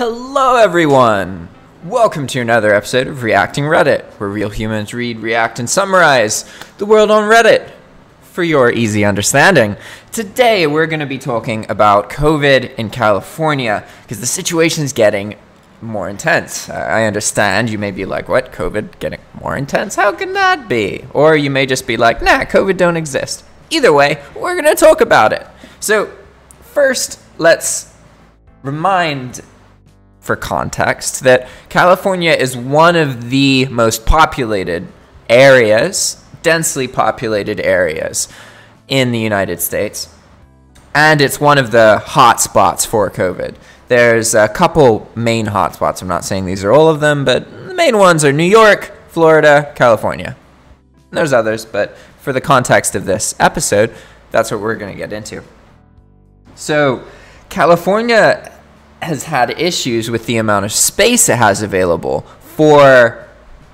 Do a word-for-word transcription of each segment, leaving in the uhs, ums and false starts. Hello everyone! Welcome to another episode of Reacting Reddit, where real humans read, react, and summarize the world on Reddit for your easy understanding. Today we're going to be talking about COVID in California, because the situation's getting more intense. I understand you may be like, what, COVID getting more intense? How can that be? Or you may just be like, nah, COVID don't exist. Either way, we're going to talk about it. So first, let's remind, for context, that California is one of the most populated areas, densely populated areas in the United States, and it's one of the hot spots for COVID. There's a couple main hot spots. I'm not saying these are all of them, but the main ones are New York, Florida, California. There's others, but for the context of this episode, that's what we're going to get into. So California has had issues with the amount of space it has available for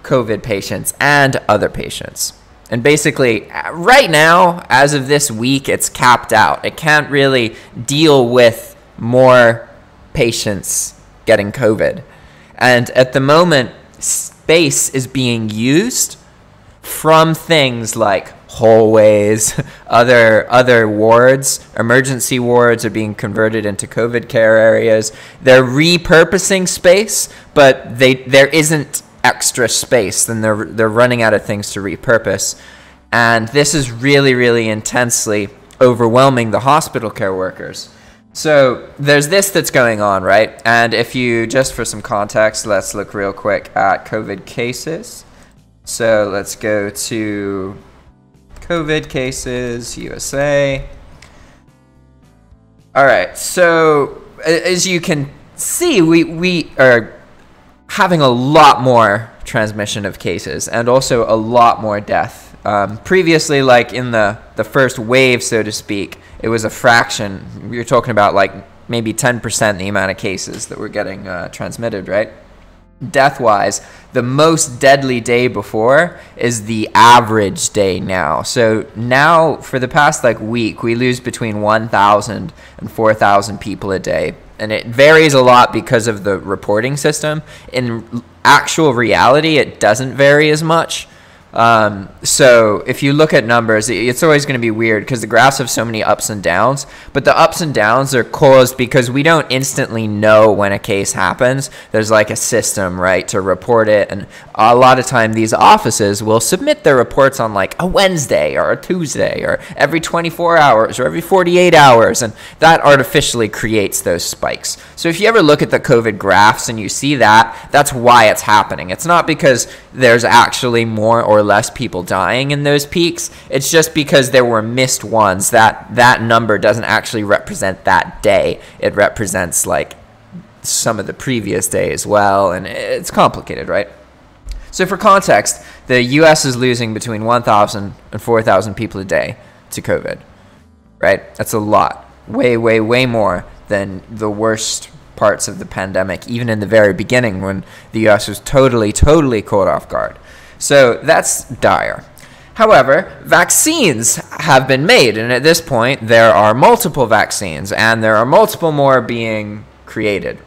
COVID patients and other patients. And basically, right now, as of this week, it's capped out. It can't really deal with more patients getting COVID. And at the moment, space is being used from things like hallways, other other wards, emergency wards are being converted into COVID care areas. They're repurposing space, but they there isn't extra space. Then they're they're running out of things to repurpose, and this is really really intensely overwhelming the hospital care workers. So there's this that's going on, right? And if you just for some context, let's look real quick at COVID cases. So let's go to COVID cases, U S A. All right, so as you can see, we, we are having a lot more transmission of cases and also a lot more death. Um, previously, like in the, the first wave, so to speak, it was a fraction. We were talking about like maybe ten percent the amount of cases that were getting uh, transmitted, right? Death-wise, the most deadly day before is the average day now. So now, for the past like week, we lose between one thousand and four thousand people a day. And it varies a lot because of the reporting system. In actual reality, it doesn't vary as much. Um, so if you look at numbers, it's always going to be weird because the graphs have so many ups and downs, but the ups and downs are caused because we don't instantly know when a case happens. There's like a system, right, to report it. And a lot of time these offices will submit their reports on like a Wednesday or a Tuesday or every twenty-four hours or every forty-eight hours. And that artificially creates those spikes. So if you ever look at the COVID graphs and you see that, that's why it's happening. It's not because there's actually more or Or less people dying in those peaks. It's just because there were missed ones. That that number doesn't actually represent that day. It represents like some of the previous day as well, and it's complicated, right? So for context, the U S is losing between one thousand and four thousand people a day to COVID, right? That's a lot. Way, way, way more than the worst parts of the pandemic, even in the very beginning when the U S was totally, totally caught off guard. So that's dire. However, vaccines have been made, and at this point, there are multiple vaccines, and there are multiple more being created.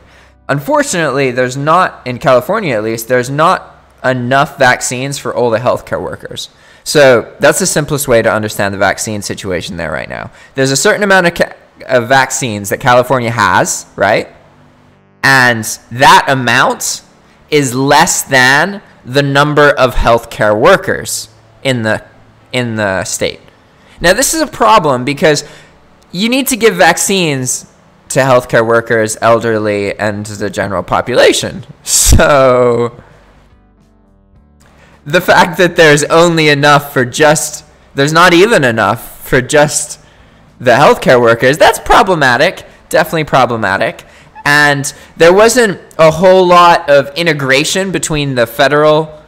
Unfortunately, there's not, in California at least, there's not enough vaccines for all the healthcare workers. So that's the simplest way to understand the vaccine situation there right now. There's a certain amount of, ca of vaccines that California has, right? And that amount is less than the number of healthcare workers in the in the state. Now, this is a problem because you need to give vaccines to healthcare workers, elderly, and the general population. So the fact that there's only enough for just, there's not even enough for just the healthcare workers, that's problematic, definitely problematic. And there wasn't a whole lot of integration between the federal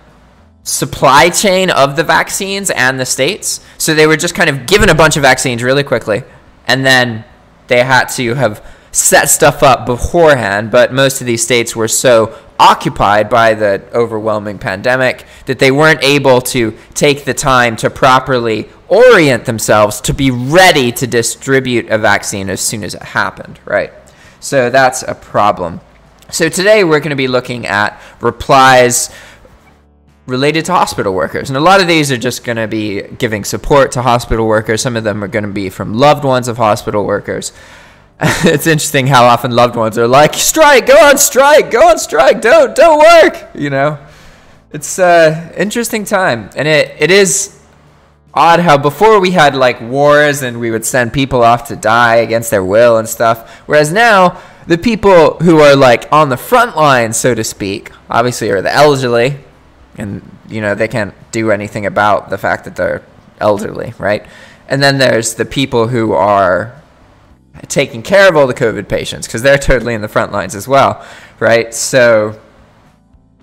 supply chain of the vaccines and the states. So they were just kind of given a bunch of vaccines really quickly. And then they had to have set stuff up beforehand. But most of these states were so occupied by the overwhelming pandemic that they weren't able to take the time to properly orient themselves to be ready to distribute a vaccine as soon as it happened, right? So that's a problem. So today we're going to be looking at replies related to hospital workers. And a lot of these are just going to be giving support to hospital workers. Some of them are going to be from loved ones of hospital workers. It's interesting how often loved ones are like, strike, go on strike, go on strike, don't, don't work, you know. It's an interesting time. And it, it is odd how before we had like wars and we would send people off to die against their will and stuff. Whereas now, the people who are like on the front line, so to speak, obviously are the elderly. And, you know, they can't do anything about the fact that they're elderly, right? And then there's the people who are taking care of all the COVID patients, because they're totally in the front lines as well, right? So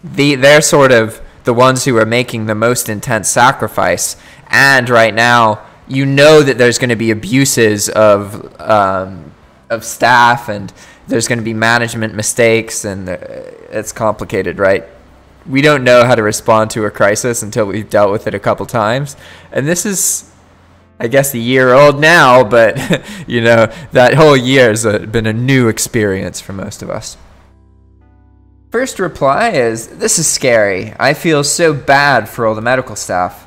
the they're sort of the ones who are making the most intense sacrifice. And right now, you know that there's going to be abuses of, um, of staff, and there's going to be management mistakes, and it's complicated, right? We don't know how to respond to a crisis until we've dealt with it a couple times. And this is, I guess, a year old now, but, you know, that whole year has been a new experience for most of us. First reply is, this is scary. I feel so bad for all the medical staff.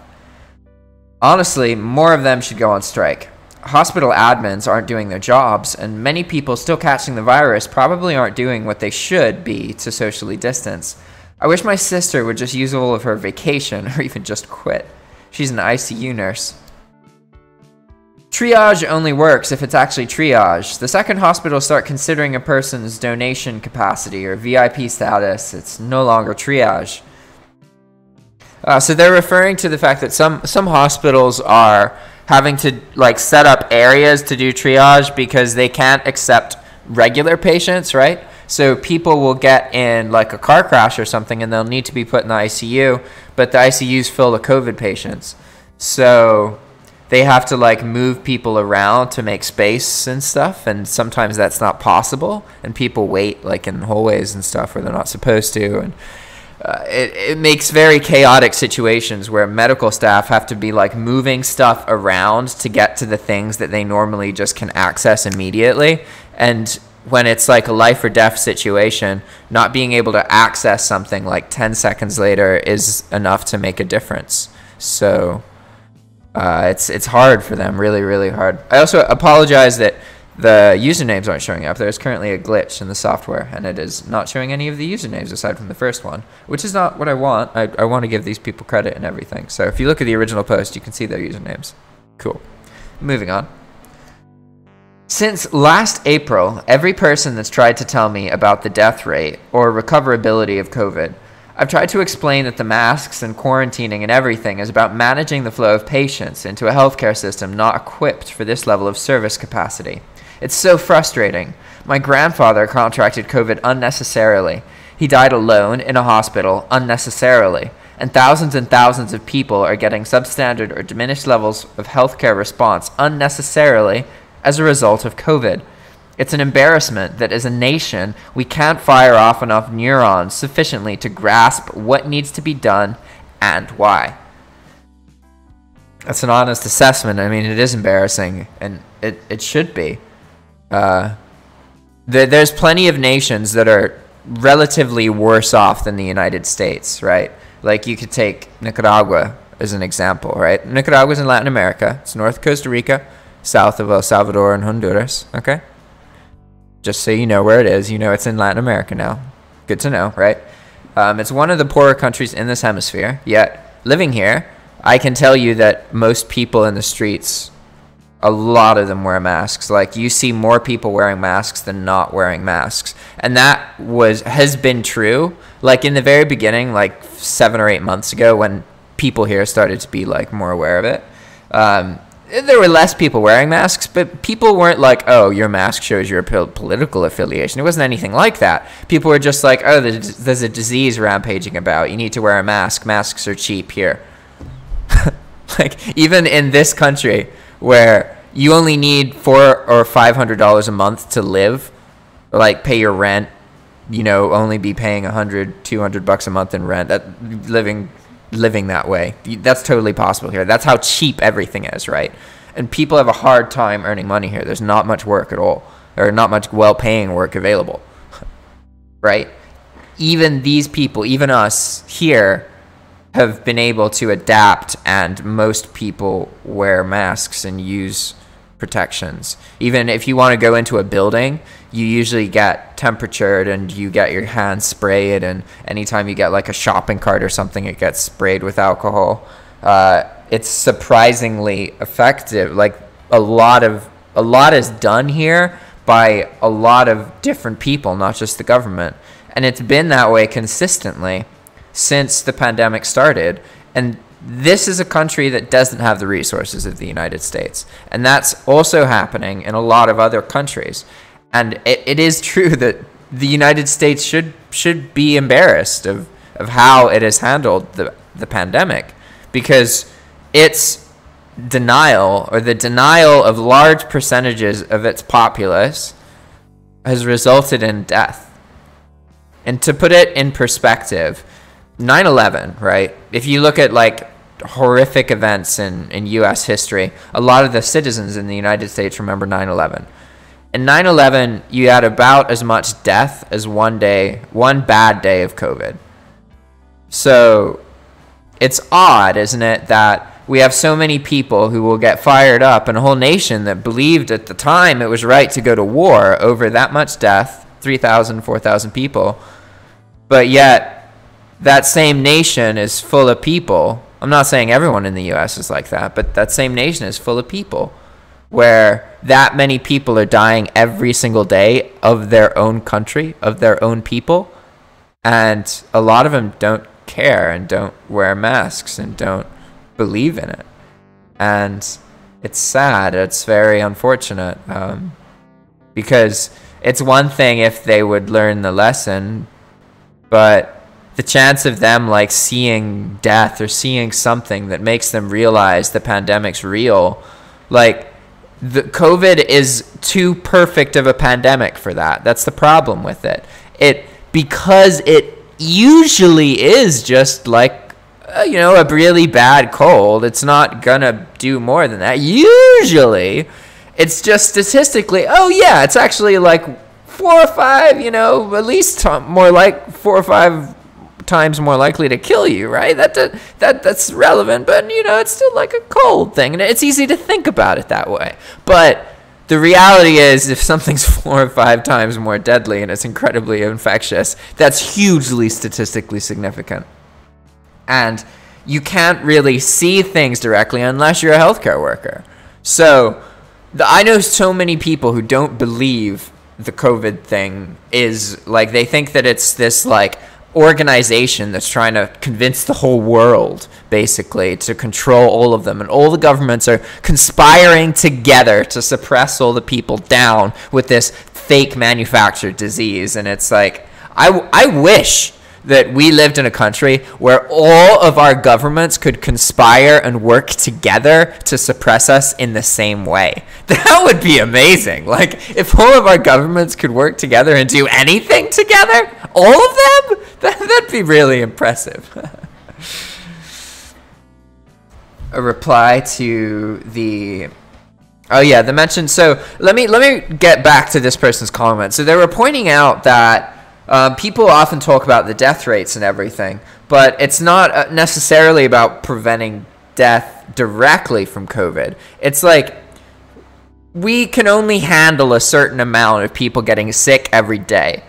Honestly, more of them should go on strike. Hospital admins aren't doing their jobs, and many people still catching the virus probably aren't doing what they should be to socially distance. I wish my sister would just use all of her vacation or even just quit. She's an I C U nurse. Triage only works if it's actually triage. The second hospitals start considering a person's donation capacity or V I P status, it's no longer triage. Uh, so they're referring to the fact that some, some hospitals are having to like set up areas to do triage because they can't accept regular patients, right? So people will get in like a car crash or something and they'll need to be put in the I C U, but the I C U's full of COVID patients. So they have to like move people around to make space and stuff, and sometimes that's not possible, and people wait like in hallways and stuff where they're not supposed to, and uh, it, it makes very chaotic situations where medical staff have to be like moving stuff around to get to the things that they normally just can access immediately. And when it's like a life or death situation, not being able to access something like ten seconds later is enough to make a difference. So uh, it's it's hard for them, really, really hard. I also apologize that the usernames aren't showing up. There's currently a glitch in the software, and it is not showing any of the usernames aside from the first one, which is not what I want. I, I want to give these people credit and everything. So if you look at the original post, you can see their usernames. Cool. Moving on. Since last April, every person that's tried to tell me about the death rate or recoverability of COVID, I've tried to explain that the masks and quarantining and everything is about managing the flow of patients into a healthcare system not equipped for this level of service capacity. It's so frustrating. My grandfather contracted COVID unnecessarily. He died alone in a hospital unnecessarily. And thousands and thousands of people are getting substandard or diminished levels of healthcare response unnecessarily as a result of COVID. It's an embarrassment that as a nation, we can't fire off enough neurons sufficiently to grasp what needs to be done and why. That's an honest assessment. I mean, it is embarrassing, and it, it should be. Uh, there, there's plenty of nations that are relatively worse off than the United States, right? Like you could take Nicaragua as an example, right? Nicaragua's in Latin America. It's north of Costa Rica, south of El Salvador and Honduras, okay? Just so you know where it is, you know it's in Latin America now. Good to know, right? Um, it's one of the poorer countries in this hemisphere, yet living here, I can tell you that most people in the streets, a lot of them wear masks. Like, you see more people wearing masks than not wearing masks. And that was has been true, like, in the very beginning, like, seven or eight months ago when people here started to be, like, more aware of it. Um... There were less people wearing masks, but people weren't like, oh, your mask shows your political affiliation. It wasn't anything like that. People were just like, oh, there's a disease rampaging about. You need to wear a mask. Masks are cheap here. Like, even in this country where you only need four or five hundred dollars a month to live, like pay your rent, you know, only be paying a hundred, two hundred bucks a month in rent. That living... living that way. That's totally possible here. That's how cheap everything is, right? And people have a hard time earning money here. There's not much work at all, or not much well-paying work available, right? even these people, even us here, have been able to adapt, and most people wear masks and use protections. Even if you want to go into a building, you usually get temperatured and you get your hands sprayed, and anytime you get like a shopping cart or something, it gets sprayed with alcohol. Uh, it's surprisingly effective. Like a lot of a lot is done here by a lot of different people, not just the government. And it's been that way consistently since the pandemic started. And this is a country that doesn't have the resources of the United States. And that's also happening in a lot of other countries. And it, it is true that the United States should should be embarrassed of, of how it has handled the, the pandemic, because its denial, or the denial of large percentages of its populace, has resulted in death. And to put it in perspective, nine eleven, right? If you look at like horrific events in, in U S history, a lot of the citizens in the United States remember nine eleven. In nine eleven, you had about as much death as one day, one bad day of COVID. So it's odd, isn't it, that we have so many people who will get fired up, and a whole nation that believed at the time it was right to go to war over that much death, three thousand, four thousand people. But yet, that same nation is full of people. I'm not saying everyone in the U S is like that, but that same nation is full of people where that many people are dying every single day of their own country, of their own people. And a lot of them don't care and don't wear masks and don't believe in it. And it's sad. It's very unfortunate, um, because it's one thing if they would learn the lesson, but the chance of them like seeing death or seeing something that makes them realize the pandemic's real, like the COVID is too perfect of a pandemic for that. That's the problem with it. It because it usually is just like, uh, you know, a really bad cold. It's not gonna do more than that. Usually it's just statistically, oh yeah, it's actually like four or five, you know, at least more like four or five times more likely to kill you, right? That, that that's relevant, but you know, it's still like a cold thing, and it's easy to think about it that way. But the reality is, if something's four or five times more deadly and it's incredibly infectious, that's hugely statistically significant. And you can't really see things directly unless you're a healthcare worker. So the, I know so many people who don't believe the COVID thing is like, they think that it's this like organization that's trying to convince the whole world basically to control all of them, and all the governments are conspiring together to suppress all the people down with this fake manufactured disease. And it's like, I, I wish that we lived in a country where all of our governments could conspire and work together to suppress us in the same way. That would be amazing. Like, if all of our governments could work together and do anything together, all of them, that, that'd be really impressive. A reply to the... Oh yeah, the mention. So let me, let me get back to this person's comment. So they were pointing out that Uh, people often talk about the death rates and everything, but it's not necessarily about preventing death directly from COVID. It's like, we can only handle a certain amount of people getting sick every day.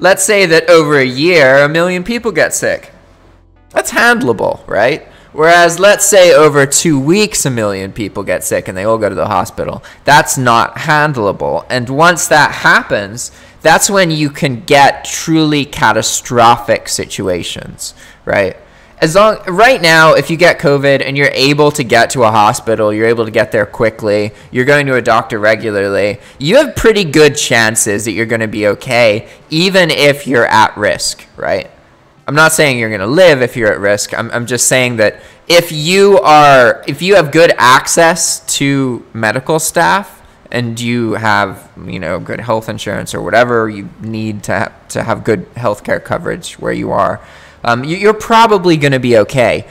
Let's say that over a year, a million people get sick. That's handleable, right? Whereas let's say over two weeks, a million people get sick and they all go to the hospital. That's not handleable. And once that happens, that's when you can get truly catastrophic situations, right? As long, right now, if you get COVID and you're able to get to a hospital, you're able to get there quickly, you're going to a doctor regularly, you have pretty good chances that you're going to be okay, even if you're at risk, right? I'm not saying you're going to live if you're at risk. I'm, I'm just saying that if you are, if you have good access to medical staff, and you have, you know, good health insurance or whatever you need to ha to have good health care coverage where you are, um, you you're probably going to be okay.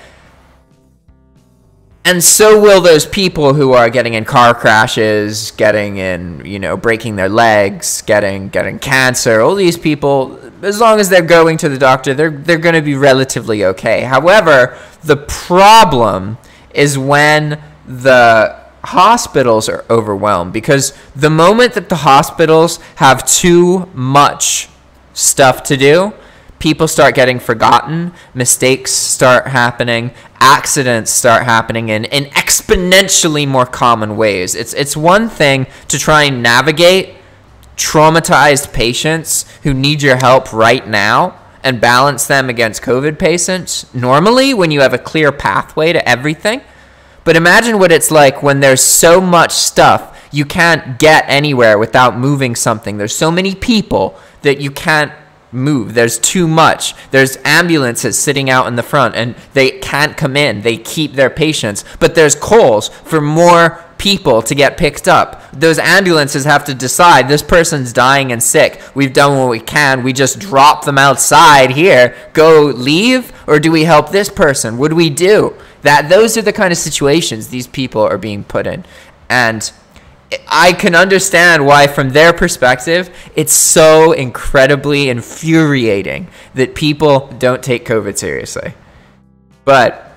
And so will those people who are getting in car crashes, getting in, you know, breaking their legs, getting getting cancer. All these people, as long as they're going to the doctor, they're they're going to be relatively okay. However, the problem is when the hospitals are overwhelmed, because the moment that the hospitals have too much stuff to do, people start getting forgotten, mistakes start happening, accidents start happening in, in exponentially more common ways. It's, it's one thing to try and navigate traumatized patients who need your help right now and balance them against COVID patients normally when you have a clear pathway to everything. But imagine what it's like when there's so much stuff you can't get anywhere without moving something. There's so many people that you can't move. There's too much. There's ambulances sitting out in the front and they can't come in. They keep their patients, but there's calls for more people to get picked up. Those ambulances have to decide, this person's dying and sick. We've done what we can. We just drop them outside here. Go leave, or do we help this person? What do we do? That those are the kind of situations these people are being put in. And I can understand why, from their perspective, it's so incredibly infuriating that people don't take COVID seriously. But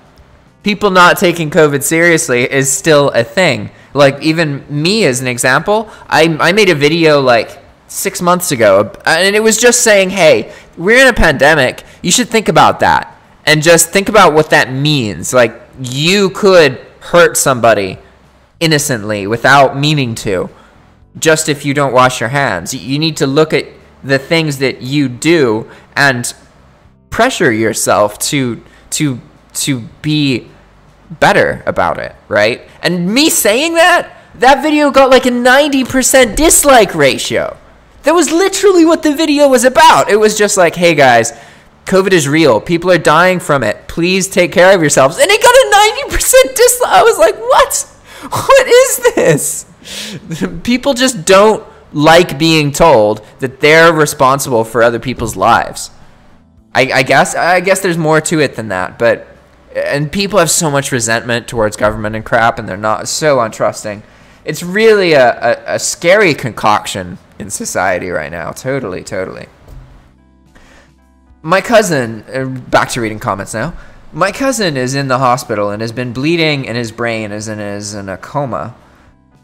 people not taking COVID seriously is still a thing. Like, even me as an example, I, I made a video like six months ago, and it was just saying, hey, we're in a pandemic, you should think about that. And just think about what that means. Like, you could hurt somebody innocently, without meaning to, just if you don't wash your hands. You need to look at the things that you do and pressure yourself to to to be better about it, right? And me saying that, that video got like a ninety percent dislike ratio. That was literally what the video was about. It was just like, hey guys, COVID is real. People are dying from it. Please take care of yourselves. And it got a ninety percent dislike. I was like, what? What is this? People just don't like being told that they're responsible for other people's lives. I, I guess I guess there's more to it than that, but and people have so much resentment towards government and crap, and they're not so untrusting. It's really a, a, a scary concoction in society right now. Totally, totally. My cousin, back to reading comments now. My cousin is in the hospital and has been bleeding in his brain and is in a coma.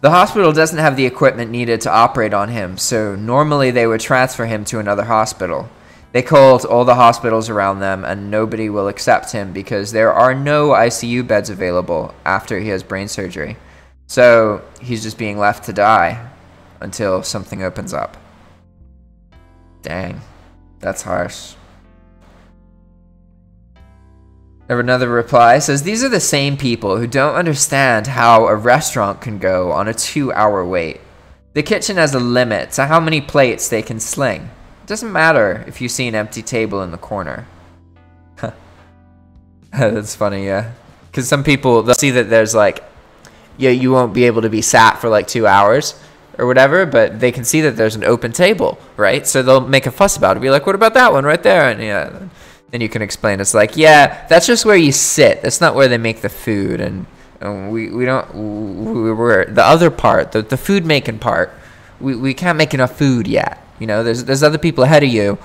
The hospital doesn't have the equipment needed to operate on him, so normally they would transfer him to another hospital. They called all the hospitals around them and nobody will accept him because there are no I C U beds available after he has brain surgery. So he's just being left to die until something opens up. Dang, that's harsh. Another reply says, these are the same people who don't understand how a restaurant can go on a two hour wait. The kitchen has a limit to how many plates they can sling. It doesn't matter if you see an empty table in the corner. That's funny, yeah. Because some people, they'll see that there's like, yeah, you won't be able to be sat for like two hours or whatever, but they can see that there's an open table, right? So they'll make a fuss about it. Be like, what about that one right there? And yeah. Then you can explain. It's like, yeah, that's just where you sit. That's not where they make the food. And, and we, we don't, we were, the other part, the, the food making part, we, we can't make enough food yet. You know, there's, there's other people ahead of you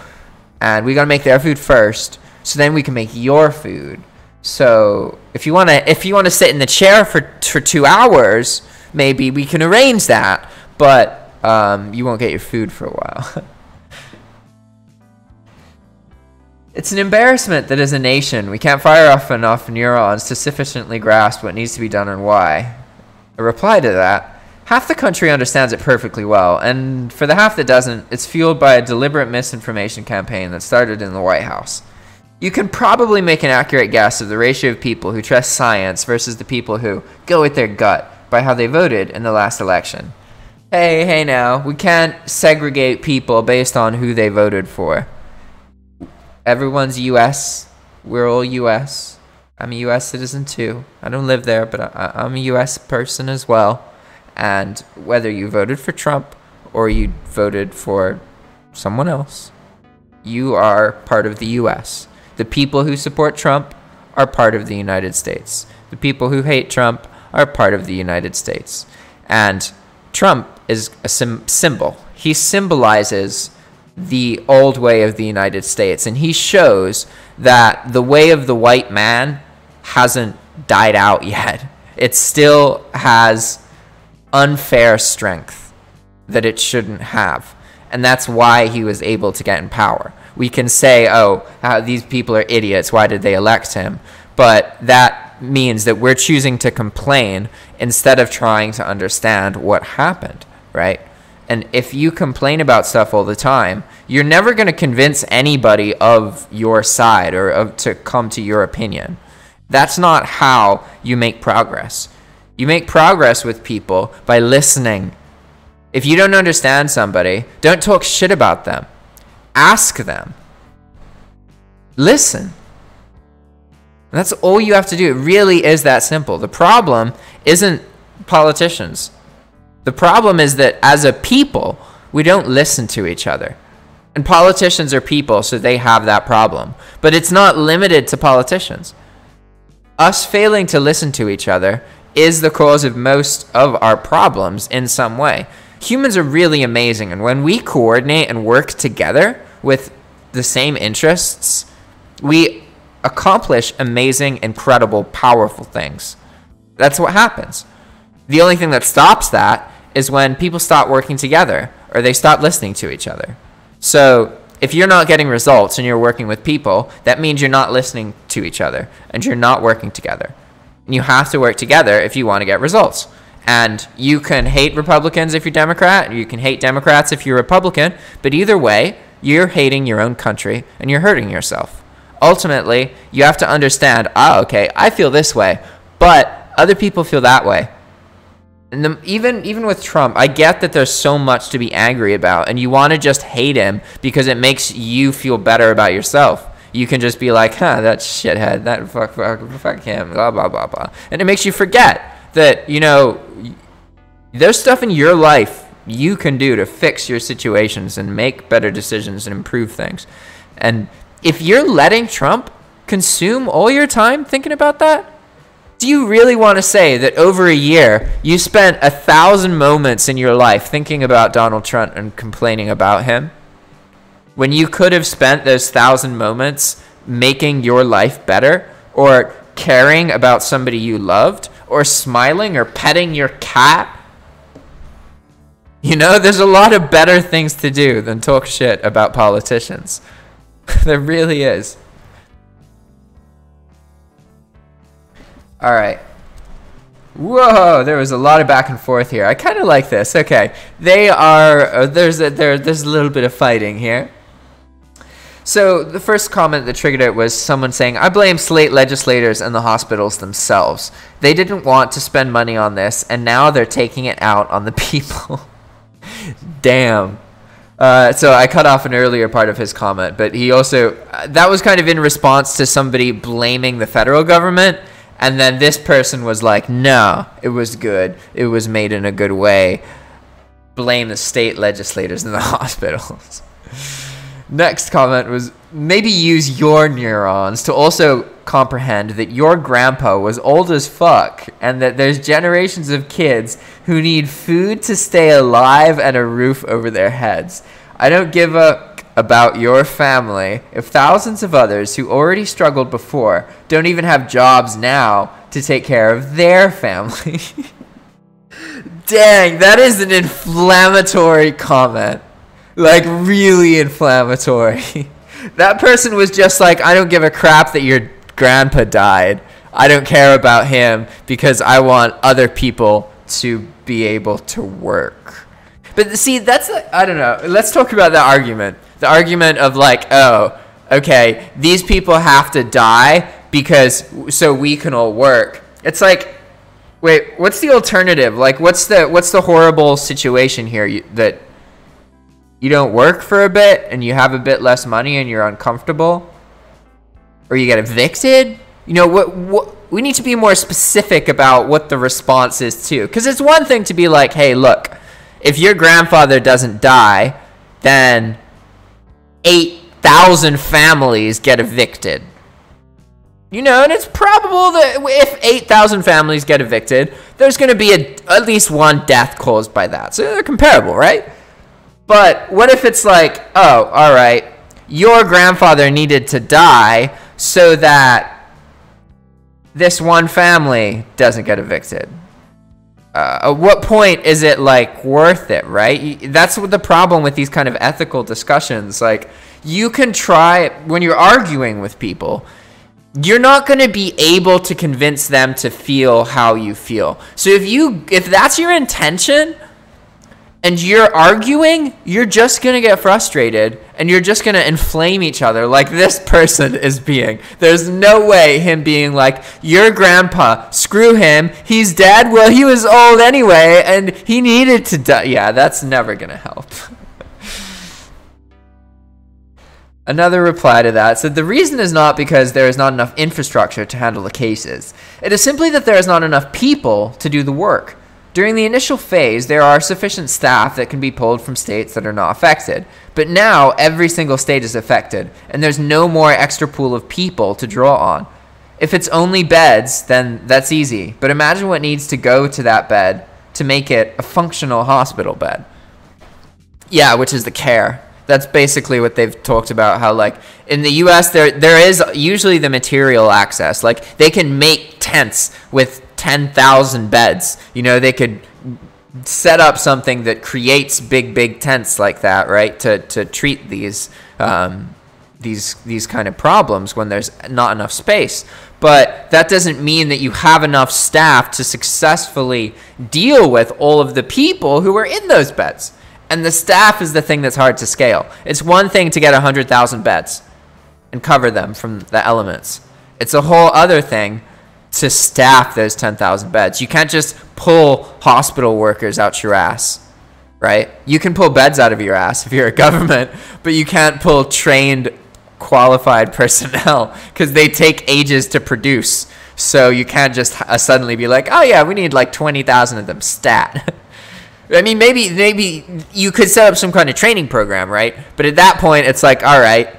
and we got to make their food first. So then we can make your food. So if you want to, if you want to sit in the chair for, for two hours, maybe we can arrange that, but um, you won't get your food for a while. It's an embarrassment that as a nation, we can't fire off enough neurons to sufficiently grasp what needs to be done and why. A reply to that, half the country understands it perfectly well, and for the half that doesn't, it's fueled by a deliberate misinformation campaign that started in the White House. You can probably make an accurate guess of the ratio of people who trust science versus the people who go with their gut by how they voted in the last election. Hey, hey now, we can't segregate people based on who they voted for. Everyone's U S. We're all U S. I'm a U S citizen too. I don't live there, but I, I'm a U S person as well. And whether you voted for Trump or you voted for someone else, you are part of the U S The people who support Trump are part of the United States. the people who hate Trump are part of the United States. And Trump is a symbol. He symbolizes the old way of the United States. And he shows that the way of the white man hasn't died out yet. It still has unfair strength that it shouldn't have. And that's why he was able to get in power. We can say, oh, uh, these people are idiots. Why did they elect him? But that means that we're choosing to complain instead of trying to understand what happened, right? And if you complain about stuff all the time, you're never going to convince anybody of your side or of, to come to your opinion. That's not how you make progress. You make progress with people by listening. If you don't understand somebody, don't talk shit about them. Ask them. Listen. That's all you have to do. It really is that simple. The problem isn't politicians. The problem is that as a people, we don't listen to each other. And politicians are people, so they have that problem. But it's not limited to politicians. Us failing to listen to each other is the cause of most of our problems in some way. Humans are really amazing, and when we coordinate and work together with the same interests, we accomplish amazing, incredible, powerful things. That's what happens. The only thing that stops that is when people stop working together or they stop listening to each other. So if you're not getting results and you're working with people, that means you're not listening to each other and you're not working together. And you have to work together if you want to get results. And you can hate Republicans if you're Democrat, and you can hate Democrats if you're Republican, but either way, you're hating your own country and you're hurting yourself. Ultimately, you have to understand, oh, okay, I feel this way, but other people feel that way. And the, even, even with Trump, I get that there's so much to be angry about, and you want to just hate him because it makes you feel better about yourself. You can just be like, huh, that shithead, that fuck, fuck, fuck him, blah, blah, blah, blah. And it makes you forget that, you know, there's stuff in your life you can do to fix your situations and make better decisions and improve things. And if you're letting Trump consume all your time thinking about that, do you really want to say that over a year you spent a thousand moments in your life thinking about Donald Trump and complaining about him, when you could have spent those thousand moments making your life better, or caring about somebody you loved, or smiling or petting your cat? You know, there's a lot of better things to do than talk shit about politicians. There really is. All right. Whoa, there was a lot of back and forth here. I kind of like this. Okay, they are. Oh, there's a, there. There's a little bit of fighting here. So the first comment that triggered it was someone saying, "I blame state legislators and the hospitals themselves. They didn't want to spend money on this, and now they're taking it out on the people." Damn. Uh, so I cut off an earlier part of his comment, but he also uh, that was kind of in response to somebody blaming the federal government. And then this person was like, no, it was good. It was made in a good way. Blame the state legislators and the hospitals. Next comment was, maybe use your neurons to also comprehend that your grandpa was old as fuck and that there's generations of kids who need food to stay alive and a roof over their heads. I don't give a... about your family if thousands of others who already struggled before don't even have jobs now to take care of their family. Dang, that is an inflammatory comment. Like, really inflammatory. That person was just like, I don't give a crap that your grandpa died. I don't care about him because I want other people to be able to work. But see, that's, I don't know, let's talk about that argument. The argument of like, oh, okay, these people have to die because so we can all work. It's like, wait, what's the alternative? Like, what's the what's the horrible situation here you, that you don't work for a bit and you have a bit less money and you're uncomfortable, or you get evicted? You know what? What we need to be more specific about what the response is to, because it's one thing to be like, hey, look, if your grandfather doesn't die, then eight thousand families get evicted. You know, and it's probable that if eight thousand families get evicted, there's going to be a, at least one death caused by that. So they're comparable, right? But what if it's like, oh, all right, your grandfather needed to die so that this one family doesn't get evicted? Uh, at what point is it, like, worth it, right? That's what the problem with these kind of ethical discussions. Like, you can try, when you're arguing with people, you're not going to be able to convince them to feel how you feel. So if you if that's your intention and you're arguing, you're just going to get frustrated and you're just going to inflame each other like this person is being. There's no way him being like, your grandpa, screw him, he's dead. Well, he was old anyway and he needed to die. Yeah, that's never going to help. Another reply to that said, the reason is not because there is not enough infrastructure to handle the cases. It is simply that there is not enough people to do the work. During the initial phase, there are sufficient staff that can be pulled from states that are not affected. But now, every single state is affected, and there's no more extra pool of people to draw on. If it's only beds, then that's easy. But imagine what needs to go to that bed to make it a functional hospital bed. Yeah, which is the care. That's basically what they've talked about, how, like, in the U S, there there is usually the material access. Like, they can make tents with ten thousand beds. You know, they could set up something that creates big, big tents like that, right, to, to treat these, um, these, these kind of problems when there's not enough space. But that doesn't mean that you have enough staff to successfully deal with all of the people who are in those beds. And the staff is the thing that's hard to scale. It's one thing to get one hundred thousand beds and cover them from the elements. It's a whole other thing to staff those ten thousand beds. You can't just pull hospital workers out your ass, right? You can pull beds out of your ass if you're a government, but you can't pull trained, qualified personnel because they take ages to produce. So you can't just uh, suddenly be like, oh, yeah, we need like twenty thousand of them stat. I mean, maybe maybe you could set up some kind of training program, right? But at that point, it's like, all right,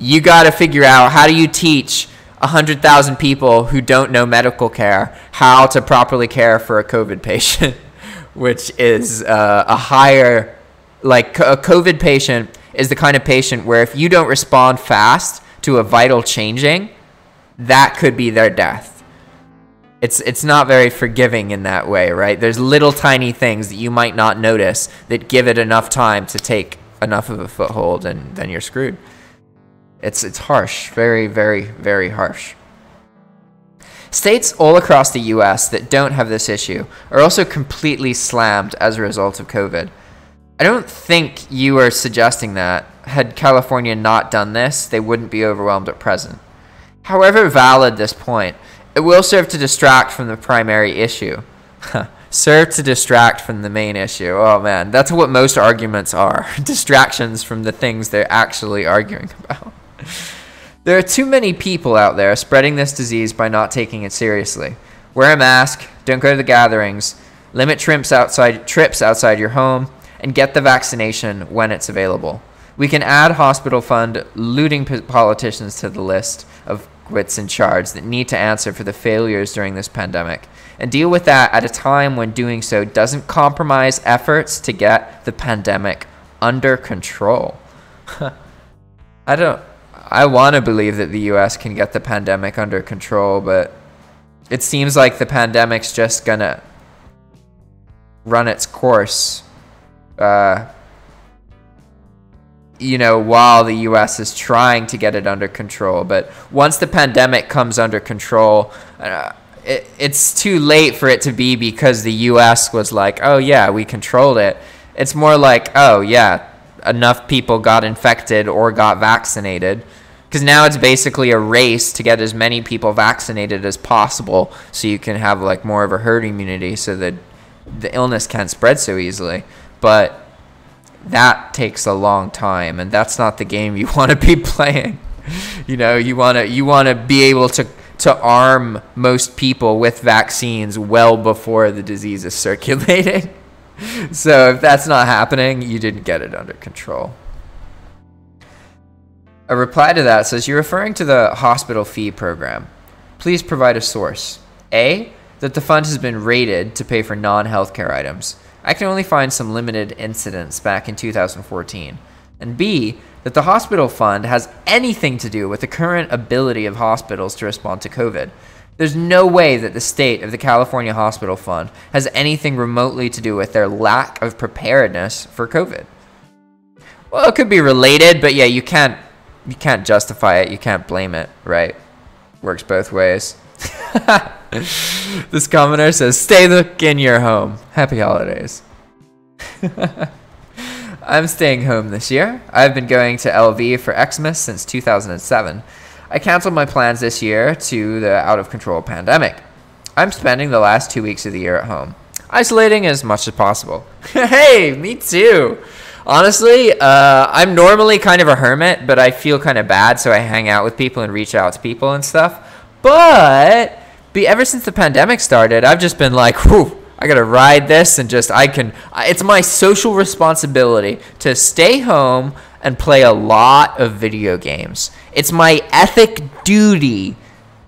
you got to figure out, how do you teach one hundred thousand people who don't know medical care how to properly care for a COVID patient, which is uh, a higher, like a COVID patient is the kind of patient where if you don't respond fast to a vital changing, that could be their death. It's, it's not very forgiving in that way, right? There's little tiny things that you might not notice that give it enough time to take enough of a foothold, and then you're screwed. It's, it's harsh, very, very, very harsh. States all across the U S that don't have this issue are also completely slammed as a result of COVID. I don't think you are suggesting that. Had California not done this, they wouldn't be overwhelmed at present. However valid this point, it will serve to distract from the primary issue. Serve to distract from the main issue. Oh, man. That's what most arguments are. Distractions from the things they're actually arguing about. There are too many people out there spreading this disease by not taking it seriously. Wear a mask. Don't go to the gatherings. Limit trips outside, trips outside your home. And get the vaccination when it's available. We can add hospital fund looting politicians to the list of wits in charge that need to answer for the failures during this pandemic, and deal with that at a time when doing so doesn't compromise efforts to get the pandemic under control. I don't I want to believe that the U S can get the pandemic under control, but it seems like the pandemic's just gonna run its course, uh, you know, while the U S is trying to get it under control. But once the pandemic comes under control, uh, it, it's too late for it to be because the U S was like, oh, yeah, we controlled it. It's more like, oh, yeah, enough people got infected or got vaccinated. Because now it's basically a race to get as many people vaccinated as possible so you can have, like, more of a herd immunity so that the illness can't spread so easily. But that takes a long time, and that's not the game you want to be playing. You know, you want to you want to be able to to arm most people with vaccines well before the disease is circulating. So if that's not happening, you didn't get it under control. A reply to that says, you're referring to the hospital fee program. please provide a source. A, that the fund has been raided to pay for non-healthcare items. I can only find some limited incidents back in two thousand fourteen. And B, that the hospital fund has anything to do with the current ability of hospitals to respond to COVID. There's no way that the state of the California hospital fund has anything remotely to do with their lack of preparedness for COVID. Well, it could be related, but yeah, you can't, you can't justify it. You can't blame it, right? Works both ways. This commenter says, stay the fuck in your home. Happy holidays. I'm staying home this year. I've been going to L V for Xmas since two thousand seven. I canceled my plans this year to the out-of-control pandemic. I'm spending the last two weeks of the year at home, isolating as much as possible. Hey, me too. Honestly, uh, I'm normally kind of a hermit, but I feel kind of bad, so I hang out with people and reach out to people and stuff. But be, ever since the pandemic started, I've just been like, whew, I gotta ride this and just, I can, it's my social responsibility to stay home and play a lot of video games. It's my ethic duty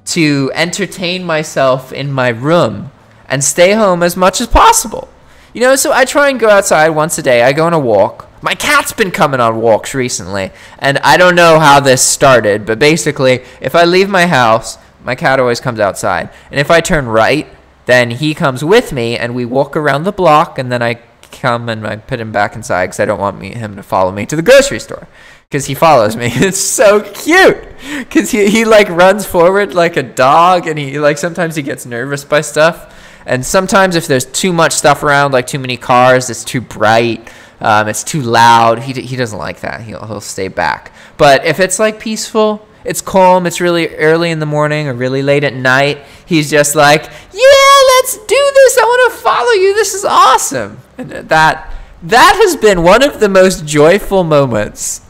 to entertain myself in my room and stay home as much as possible. You know, so I try and go outside once a day. I go on a walk. My cat's been coming on walks recently, and I don't know how this started, but basically, if I leave my house, my cat always comes outside. And if I turn right, then he comes with me, and we walk around the block, and then I come and I put him back inside because I don't want me, him to follow me to the grocery store because he follows me. It's so cute because he, he like runs forward like a dog, and he like sometimes he gets nervous by stuff, and sometimes if there's too much stuff around, like too many cars, it's too bright, um, it's too loud, he, he doesn't like that. He'll, he'll stay back. But if it's like peaceful, it's calm, it's really early in the morning or really late at night, he's just like, yeah, let's do this. I want to follow you. This is awesome. And that that has been one of the most joyful moments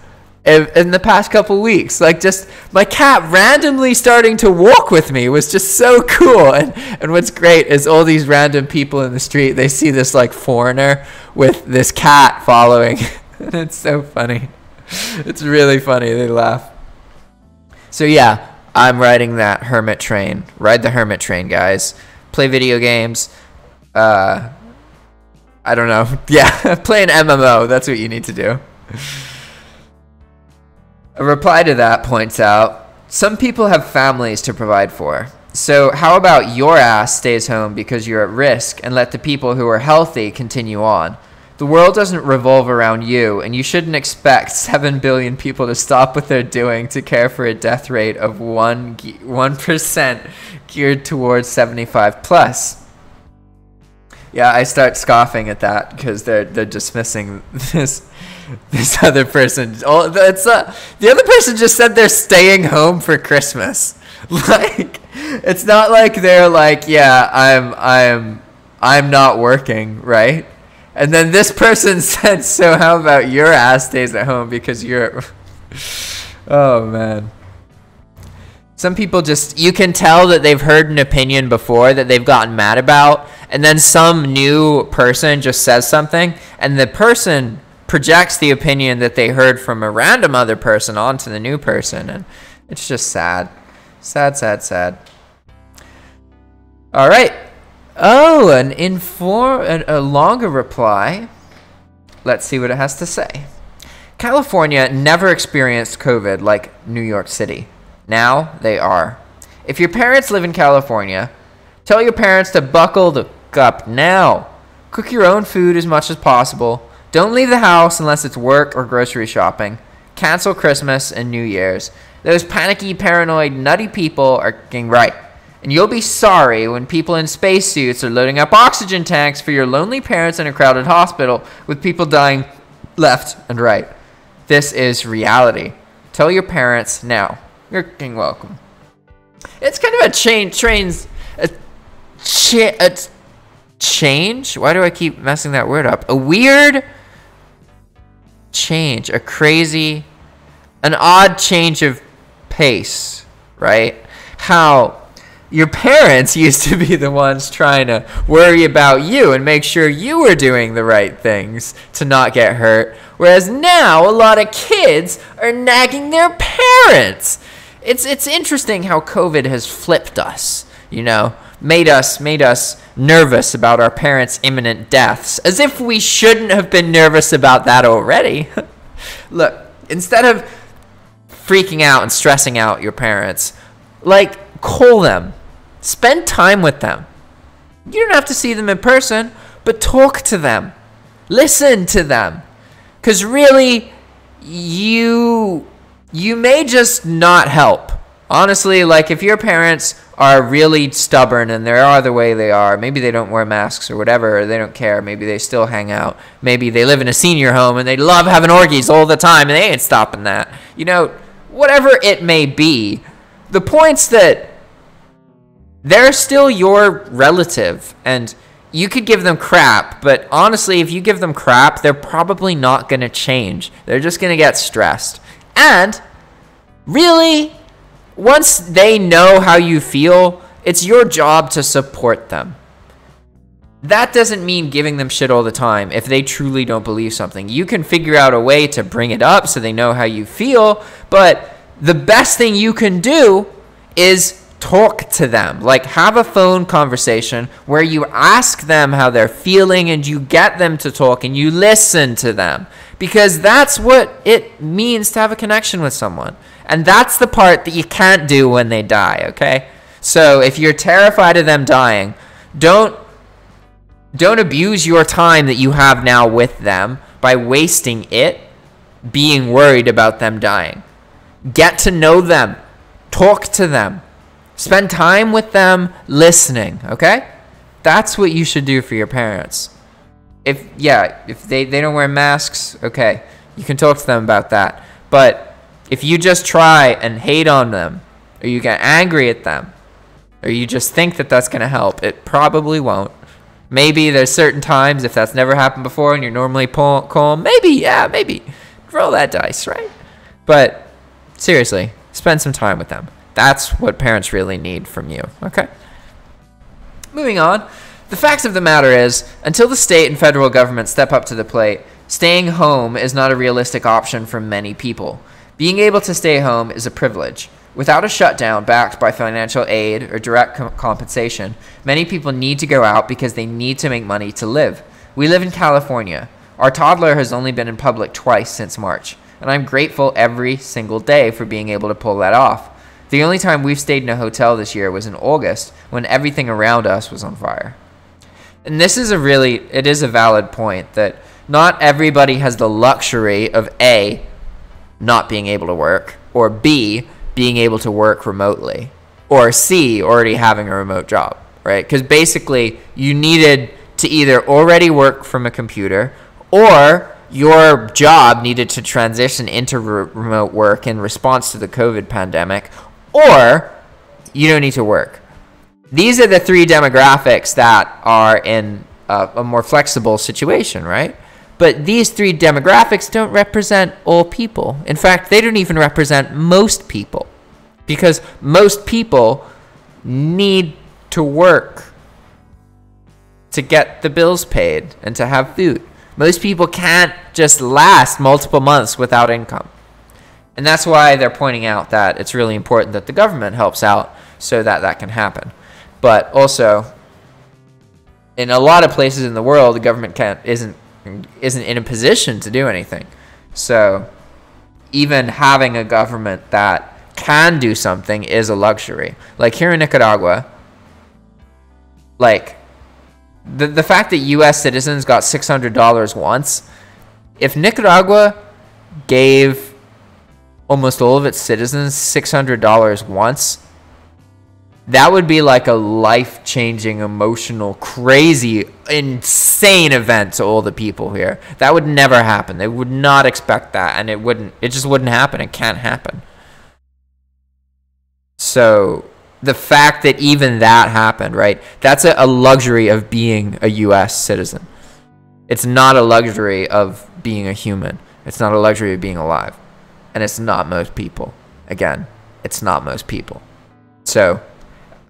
in, in the past couple weeks. Like, just my cat randomly starting to walk with me was just so cool. And, and what's great is all these random people in the street, they see this like foreigner with this cat following. And it's so funny. It's really funny. They laugh. So yeah, I'm riding that hermit train. Ride the hermit train, guys. Play video games. Uh, I don't know. Yeah, play an M M O. That's what you need to do. A reply to that points out, some people have families to provide for. So how about your ass stays home because you're at risk and let the people who are healthy continue on? The world doesn't revolve around you, and you shouldn't expect seven billion people to stop what they're doing to care for a death rate of one percent geared towards seventy-five plus. Yeah, I start scoffing at that because they're, they're dismissing this this other person. Oh, it's uh, the other person just said they're staying home for Christmas. Like, it's not like they're like, yeah, I'm, I'm, I'm not working, right? And then this person said, so how about your ass stays at home because you're... Oh, man. Some people just... You can tell that they've heard an opinion before that they've gotten mad about. And then some new person just says something. And the person projects the opinion that they heard from a random other person onto the new person. And it's just sad. Sad, sad, sad. All right. Oh, an inform an, a longer reply. Let's see what it has to say. California never experienced COVID like New York City. Now they are. If your parents live in California, tell your parents to buckle the up now. Cook your own food as much as possible. Don't leave the house unless it's work or grocery shopping. Cancel Christmas and New Year's. Those panicky, paranoid, nutty people are getting right. And you'll be sorry when people in spacesuits are loading up oxygen tanks for your lonely parents in a crowded hospital with people dying left and right. This is reality. Tell your parents now. You're fucking welcome. It's kind of a change. Trains. A, cha a change? Why do I keep messing that word up? A weird change. A crazy. An odd change of pace, right? How. Your parents used to be the ones trying to worry about you and make sure you were doing the right things to not get hurt. Whereas now, a lot of kids are nagging their parents. it's it's interesting how COVID has flipped us, you know, made us made us nervous about our parents' imminent deaths, as if we shouldn't have been nervous about that already. Look, instead of freaking out and stressing out your parents, like, call them, spend time with them. You don't have to see them in person, but talk to them, listen to them, because really, you you may just not help. Honestly, like, if your parents are really stubborn and they are the way they are, maybe they don't wear masks or whatever, or they don't care, maybe they still hang out, maybe they live in a senior home and they love having orgies all the time and they ain't stopping that. You know, whatever it may be, the point's that they're still your relative, and you could give them crap, but honestly, if you give them crap, they're probably not going to change. They're just going to get stressed. And really, once they know how you feel, it's your job to support them. That doesn't mean giving them shit all the time if they truly don't believe something. You can figure out a way to bring it up so they know how you feel, but the best thing you can do is talk to them. Like, have a phone conversation where you ask them how they're feeling and you get them to talk and you listen to them, because that's what it means to have a connection with someone. And that's the part that you can't do when they die, okay? So if you're terrified of them dying, don't don't abuse your time that you have now with them by wasting it being worried about them dying. Get to know them. Talk to them. Spend time with them listening, okay? That's what you should do for your parents. If, yeah, if they, they don't wear masks, okay, you can talk to them about that. But if you just try and hate on them, or you get angry at them, or you just think that that's going to help, it probably won't. Maybe there's certain times, if that's never happened before and you're normally calm, maybe, yeah, maybe. Roll that dice, right? But seriously, spend some time with them. That's what parents really need from you, okay? Moving on. The fact of the matter is, until the state and federal government step up to the plate, staying home is not a realistic option for many people. Being able to stay home is a privilege. Without a shutdown backed by financial aid or direct com compensation, many people need to go out because they need to make money to live. We live in California. Our toddler has only been in public twice since March, and I'm grateful every single day for being able to pull that off. The only time we've stayed in a hotel this year was in August, when everything around us was on fire. And this is a really, it is a valid point that not everybody has the luxury of A, not being able to work, or B, being able to work remotely, or C, already having a remote job, right? Because basically you needed to either already work from a computer, or your job needed to transition into re remote work in response to the COVID pandemic, or you don't need to work. These are the three demographics that are in a, a more flexible situation, right? But these three demographics don't represent all people. In fact, they don't even represent most people, because most people need to work to get the bills paid and to have food. Most people can't just last multiple months without income. And that's why they're pointing out that it's really important that the government helps out so that that can happen. But also, in a lot of places in the world, the government can't, isn't isn't in a position to do anything. So even having a government that can do something is a luxury. Like here in Nicaragua, like the, the fact that U S citizens got six hundred dollars once, if Nicaragua gave almost all of its citizens six hundred dollars once, that would be like a life-changing, emotional, crazy, insane event to all the people here. That would never happen. They would not expect that, and it wouldn't. It just wouldn't happen. It can't happen. So the fact that even that happened, right? That's a, a luxury of being a U S citizen. It's not a luxury of being a human. It's not a luxury of being alive, and it's not most people. Again, it's not most people. So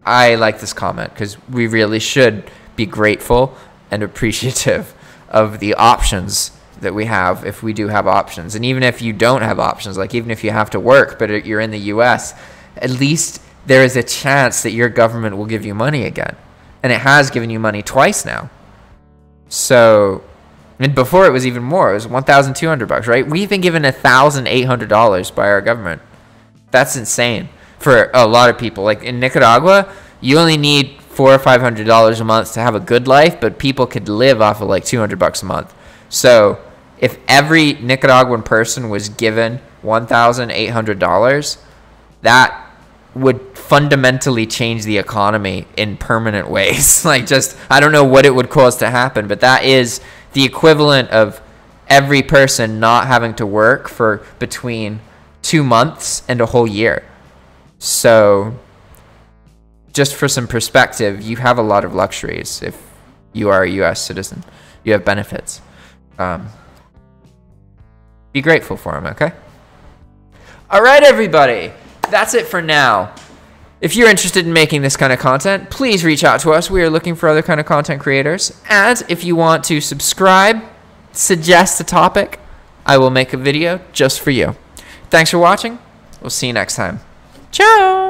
I like this comment because we really should be grateful and appreciative of the options that we have, if we do have options. And even if you don't have options, like even if you have to work but you're in the U S, at least there is a chance that your government will give you money again. And it has given you money twice now. So, and before it was even more. It was one thousand two hundred dollars, right? We've been given one thousand eight hundred dollars by our government. That's insane for a lot of people. Like in Nicaragua, you only need four or five hundred dollars a month to have a good life, but people could live off of like two hundred bucks a month. So if every Nicaraguan person was given one thousand eight hundred dollars, that would fundamentally change the economy in permanent ways. Like, just, I don't know what it would cause to happen, but that is the equivalent of every person not having to work for between two months and a whole year. So just for some perspective, you have a lot of luxuries if you are a U S citizen. You have benefits. Um, be grateful for them, okay? All right, everybody. That's it for now. If you're interested in making this kind of content, please reach out to us. We are looking for other kind of content creators. And if you want to subscribe, suggest a topic, I will make a video just for you. Thanks for watching. We'll see you next time. Ciao.